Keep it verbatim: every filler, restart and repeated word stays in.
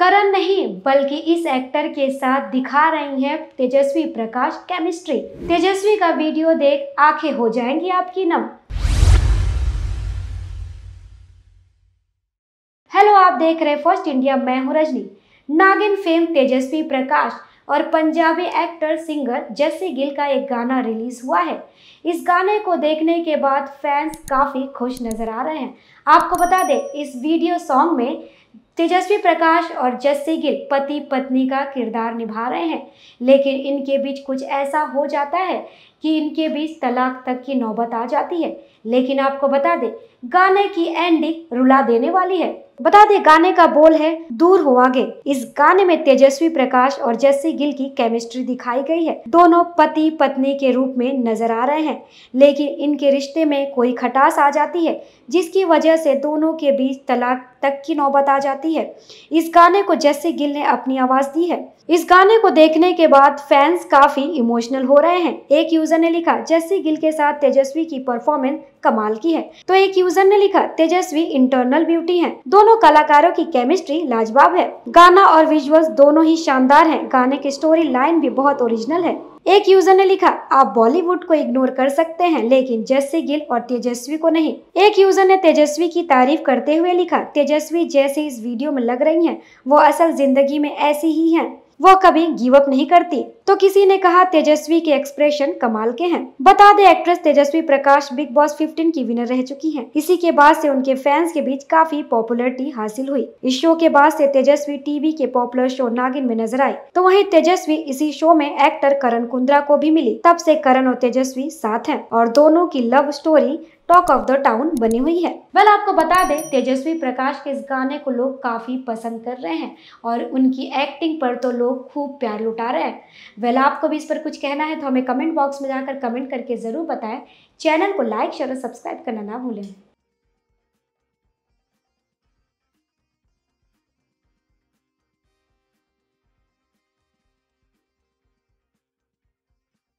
करण नहीं बल्कि इस एक्टर के साथ दिखा रही हैं तेजस्वी प्रकाश केमिस्ट्री। तेजस्वी का वीडियो देख आंखें हो जाएंगी आपकी नम। हेलो, आप देख रहे फर्स्ट इंडिया, मैं हूं रजनी। नागिन फेम तेजस्वी प्रकाश और पंजाबी एक्टर सिंगर जस्सी गिल का एक गाना रिलीज हुआ है। इस गाने को देखने के बाद फैंस काफ़ी खुश नज़र आ रहे हैं। आपको बता दें, इस वीडियो सॉन्ग में तेजस्वी प्रकाश और जस्सी गिल पति पत्नी का किरदार निभा रहे हैं, लेकिन इनके बीच कुछ ऐसा हो जाता है कि इनके बीच तलाक तक की नौबत आ जाती है। लेकिन आपको बता दें, गाने की एंडिंग रुला देने वाली है। बता दें, गाने का बोल है दूर हो आगे। इस गाने में तेजस्वी प्रकाश और जस्सी गिल की केमिस्ट्री दिखाई गई है। दोनों पति पत्नी के रूप में नजर आ रहे हैं, लेकिन इनके रिश्ते में कोई खटास आ जाती है, जिसकी वजह से दोनों के बीच तलाक तक की नौबत आ जाती है। इस गाने को जस्सी गिल ने अपनी आवाज दी है। इस गाने को देखने के बाद फैंस काफी इमोशनल हो रहे हैं। एक यूजर ने लिखा, जस्सी गिल के साथ तेजस्वी की परफॉर्मेंस कमाल की है। तो एक यूजर ने लिखा, तेजस्वी इंटरनल ब्यूटी है। दोनों कलाकारों की केमिस्ट्री लाजवाब है। गाना और विजुअल्स दोनों ही शानदार हैं। गाने की स्टोरी लाइन भी बहुत ओरिजिनल है। एक यूजर ने लिखा, आप बॉलीवुड को इग्नोर कर सकते हैं, लेकिन जस्सी गिल और तेजस्वी को नहीं। एक यूजर ने तेजस्वी की तारीफ करते हुए लिखा, तेजस्वी जैसे इस वीडियो में लग रही हैं, वो असल जिंदगी में ऐसी ही हैं। वो कभी गिव अप नहीं करती। तो किसी ने कहा, तेजस्वी के एक्सप्रेशन कमाल के हैं। बता दे, actress Tejasswi Prakash Bigg Boss fifteen की विनर रह चुकी हैं। इसी के बाद से उनके फैंस के बीच काफी पॉपुलैरिटी हासिल हुई। इस शो के बाद से तेजस्वी टीवी के पॉपुलर शो नागिन में नजर आई। तो वहीं तेजस्वी इसी शो में एक्टर करण कुंद्रा को भी मिली। तब से करण और तेजस्वी साथ हैं और दोनों की love story talk of the town बनी हुई है। वेल, आपको बता दें, तेजस्वी प्रकाश के इस गाने को लोग काफी पसंद कर रहे हैं और उनकी एक्टिंग पर तो लोग खूब प्यार लुटा रहे हैं। वेल, आपको भी इस पर कुछ कहना है तो हमें कमेंट बॉक्स में जाकर कमेंट करके जरूर बताएं। चैनल को लाइक शेयर और सब्सक्राइब करना ना भूलें।